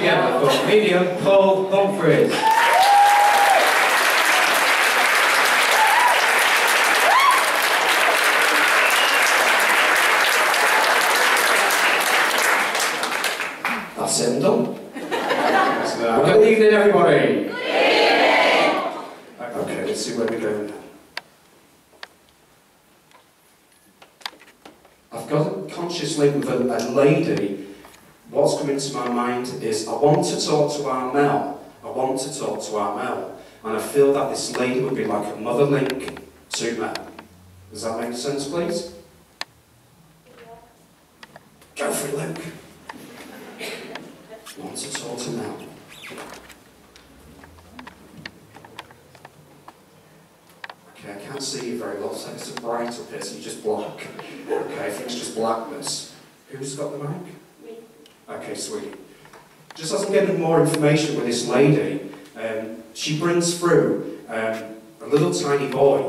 hands together for comedian Paul Humphries. That's it and done. Good evening, everybody. Good evening. Okay, let's see where we're going now. I've got consciously with a lady. What's come into my mind is I want to talk to our Mel. I want to talk to our Mel, and I feel that this lady would be like a mother link to Mel. Does that make sense, please? Yeah. Go for it, Luke. I want to talk to Mel. Okay, I can't see you very well, so it's bright up here, so you just block. Okay, if it's just blackness. Who's got the mic? Me. Okay, sweet. Just as I'm getting more information with this lady, she brings through a little tiny boy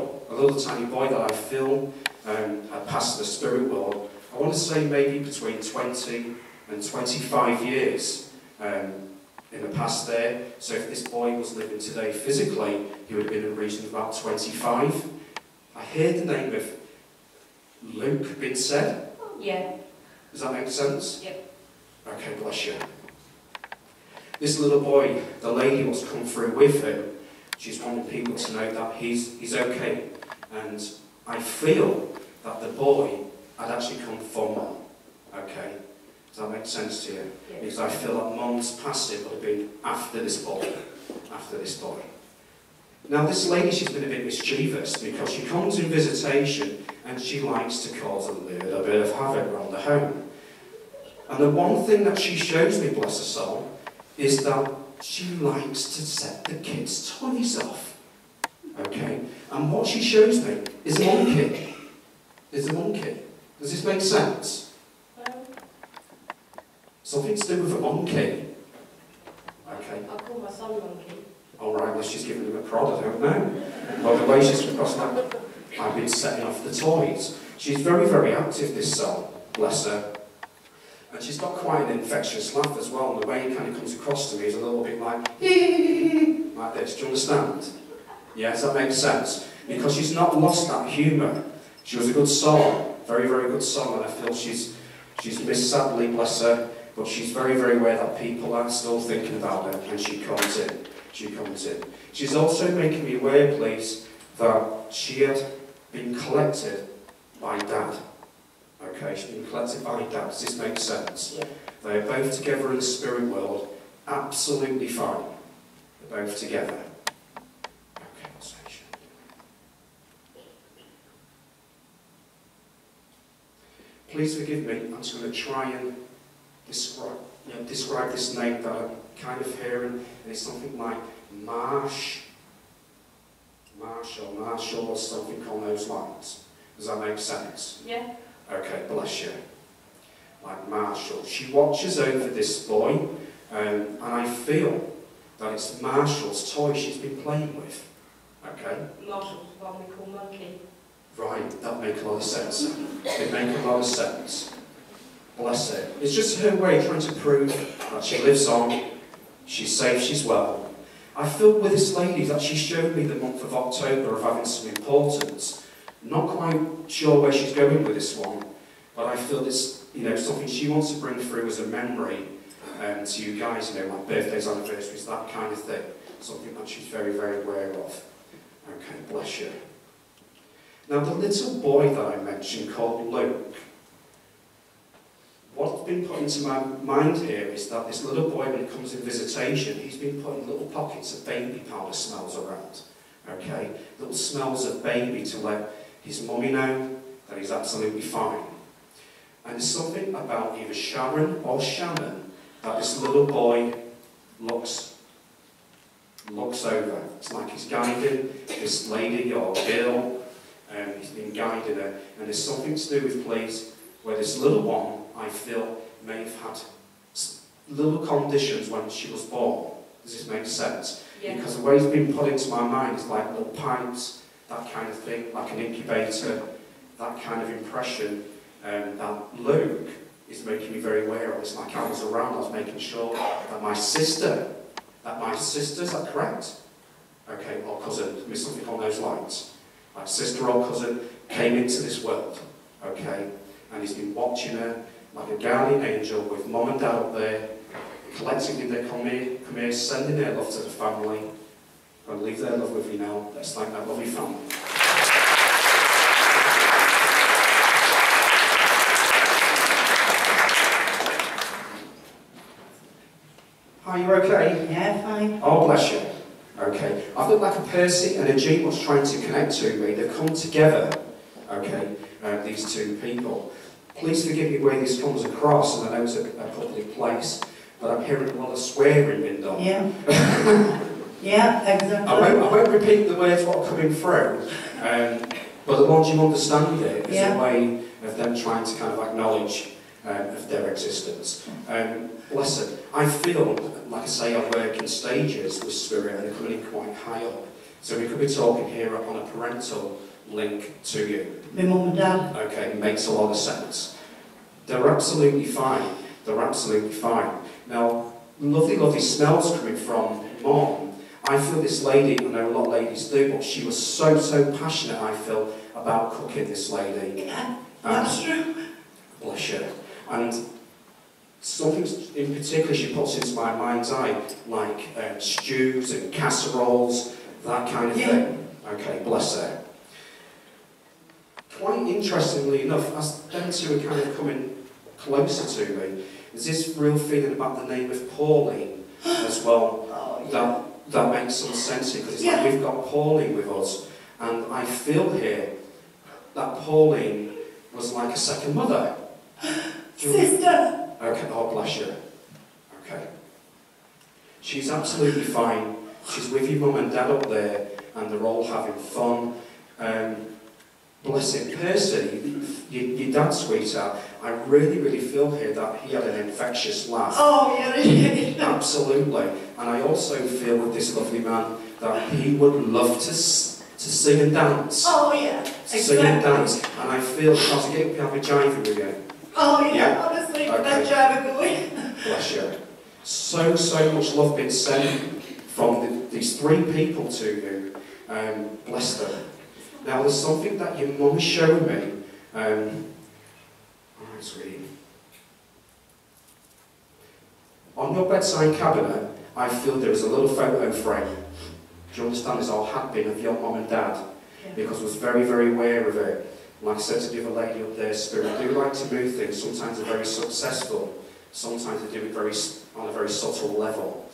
that I feel had passed the spirit world. I want to say maybe between 20 and 25 years in the past there. So if this boy was living today physically, he would have been in the region of about 25. I heard the name of Luke being said. Yeah. Does that make sense? Yep. Okay, bless you. This little boy, the lady what's come through with him, she's wanting people to know that he's okay. And I feel that the boy had actually come from Mum. Okay? Does that make sense to you? Yep. Because I feel that Mum's passing would have been after this boy. After this boy. Now this lady, she's been a bit mischievous because she comes in visitation and she likes to cause a bit of havoc around the home. And the one thing that she shows me, bless her soul, is that she likes to set the kids' toys off. Okay? And what she shows me is a monkey. Is a monkey. Does this make sense? Something to do with a monkey. Okay. I'll call my son monkey. Alright, unless she's giving him a prod, I don't know. By the way, she's across that. I've been setting off the toys. She's very, very active, this soul, bless her. And she's got quite an infectious laugh as well, and the way it kind of comes across to me is a little bit like, like this, do you understand? Yeah, does that make sense? Because she's not lost that humour. She was a good soul, very, very good soul, and I feel she's missed sadly, bless her, but she's very, very aware that people are still thinking about her, and she comes in. She comes in. She's also making me aware, please, that she had been collected by Dad. Okay, she's been collected by Dad. Does this make sense? Yeah. They're both together in the spirit world, absolutely fine. They're both together. Okay, sensation. Please forgive me. I'm just going to try and describe this name that I'm kind of hearing, and it's something like Marshall or something on those lines. Does that make sense? Yeah. Okay, bless you. Like Marshall. She watches over this boy, and I feel that it's Marshall's toy she's been playing with. Okay? Marshall's the one we call Monkey. Right, that makes a lot of sense. It makes a lot of sense. Bless her. It's just her way of trying to prove that she lives on, she's safe, she's well. I feel with this lady that she showed me the month of October of having some importance. Not quite sure where she's going with this one, but I feel this, you know, something she wants to bring through as a memory to you guys, you know, like birthdays, anniversaries, that kind of thing. Something that she's very, very aware of. Okay, bless you. Now, the little boy that I mentioned called Luke. What's been put into my mind here is that this little boy, when he comes in visitation, he's been putting little pockets of baby powder smells around. Okay? Little smells of baby to let his mummy know that he's absolutely fine. And there's something about either Sharon or Shannon that this little boy looks over. It's like he's guiding this lady or girl, and he's been guiding her. And there's something to do with, please, where this little one, I feel, may have had little conditions when she was born. Does this make sense? Yeah. Because the way it's been put into my mind is like little pipes, that kind of thing, like an incubator, that kind of impression that Luke is making me very aware of. It's like I was around, I was making sure that my sisters are correct. Okay, or cousin, there's something on those lines. My sister or cousin came into this world, okay, and he's been watching her like a guardian angel with mum and dad up there, collectively they come here, sending their love to the family, and leave their love with you now. Let's thank that lovely family. Hi, you okay? Yeah, fine. Oh, bless you. Okay. I feel like a Percy and a Jean was trying to connect to me. They've come together, okay, these two people. Please forgive me where this comes across, and I know it's a public place, but I'm hearing a lot of swearing in Bindo. Yeah. Yeah, exactly. I won't repeat the words what are coming through, but the more you understand it, is a way of them trying to kind of acknowledge of their existence. Listen, I feel, like I say, I work in stages with spirit and they're coming in quite high up. So we could be talking here on a parental link to you. My mum and dad. Okay, makes a lot of sense. They're absolutely fine. They're absolutely fine. Now, lovely, lovely smells coming from mum. I feel this lady, I know a lot of ladies do, but she was so, so passionate, I feel, about cooking, this lady. Yeah, that's true. Bless her. And something in particular she puts into my mind's eye, like stews and casseroles, that kind of thing. Okay, bless her. Quite interestingly enough, as them two are kind of coming closer to me, there's this real feeling about the name of Pauline as well. Oh, yeah. That makes some sense here, because it's like we've got Pauline with us, and I feel here that Pauline was like a second mother. Sister! Okay, oh bless you. Okay. She's absolutely fine. She's with your mum and dad up there, and they're all having fun. Bless him. Percy, your dad's sweetheart, I really, really feel here that he had an infectious laugh. Oh, yeah. Absolutely. And I also feel with this lovely man that he would love to sing and dance. Oh, yeah. Exactly. Sing and dance. And I feel that I'll get up and have a jive again. Oh, yeah. Honestly, that jive going. Bless you. So, so much love being sent from these three people to you. Bless them. Now, there's something that your mum showed me. All right, sweetie. On your bedside cabinet, I feel there is a little photo frame. Do you understand? It's all had been of your mum and dad, because I was very, very aware of it. Like I said to the other lady up there, spirit, I do like to move things. Sometimes they're very successful. Sometimes they do it very on a very subtle level.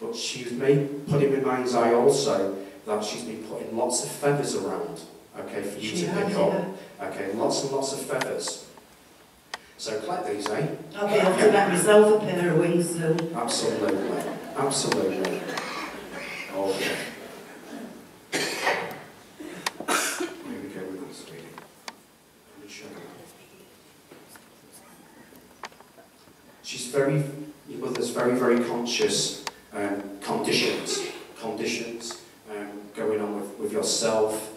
But she's putting in my mind's eye also that she's been putting lots of feathers around, okay, for you to pick up. Okay, lots and lots of feathers. So collect these, eh? Okay, I'll do that myself, a pair of wings soon. Absolutely, absolutely. Okay. Here we go with that, sweetie. Let me show you. She's very, your mother's very, very conscious conditions. Going on with yourself.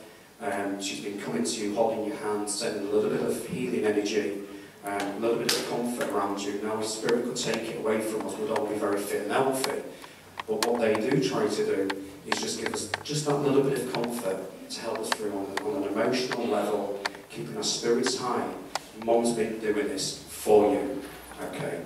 She's been coming to you, holding your hand, sending a little bit of healing energy, a little bit of comfort around you. Now, if spirit could take it away from us, we'd all be very fit and healthy. But what they do try to do is just give us just that little bit of comfort to help us through on an emotional level, keeping our spirits high. Mom's been doing this for you. Okay.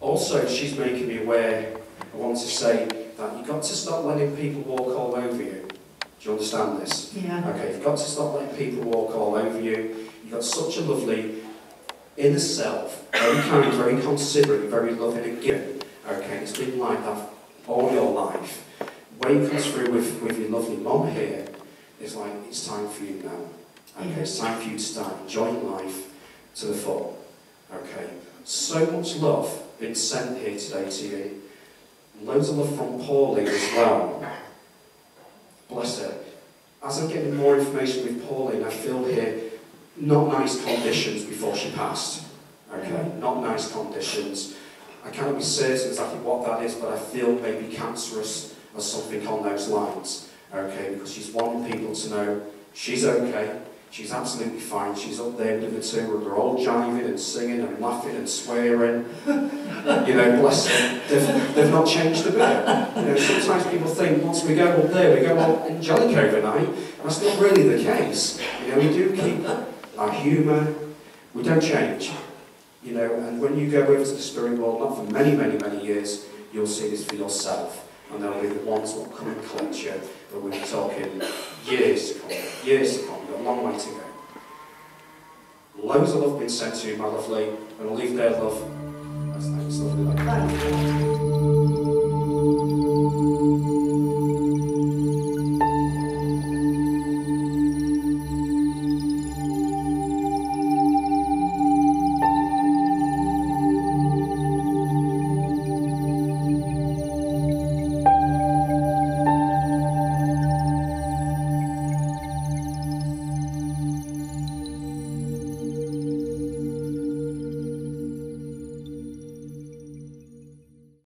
Also, she's making me aware, I want to say, that you've got to stop letting people walk all over you. Do you understand this? Yeah. Okay, you've got to stop letting people walk all over you. You've got such a lovely inner self, very kind, very considerate, very loving and giving. Okay, it's been like that all your life. When it comes through with your lovely mum here, it's like, it's time for you now. Okay, it's time for you to start enjoying life to the full. Okay, so much love been sent here today to you. Loads of love from Pauline as well. Bless her. As I'm getting more information with Pauline, I feel here not nice conditions before she passed. Okay, not nice conditions. I cannot be certain exactly what that is, but I feel maybe cancerous or something on those lines. Okay, because she's wanting people to know she's okay, She's absolutely fine. She's up there with the two, and they're all jiving and singing and laughing and swearing. You know, bless them. They've not changed a bit. You know, sometimes people think once we go up there, we go all angelic overnight. And that's not really the case. You know, we do keep our humour. We don't change. You know, and when you go over to the spirit world, not for many, many, many years, you'll see this for yourself. And they'll be the ones that will come and collect you. But we're talking years to come, years to come. We've got a long way to go. Loads of love being sent to you, my lovely, and I'll leave their love. That's nice, lovely.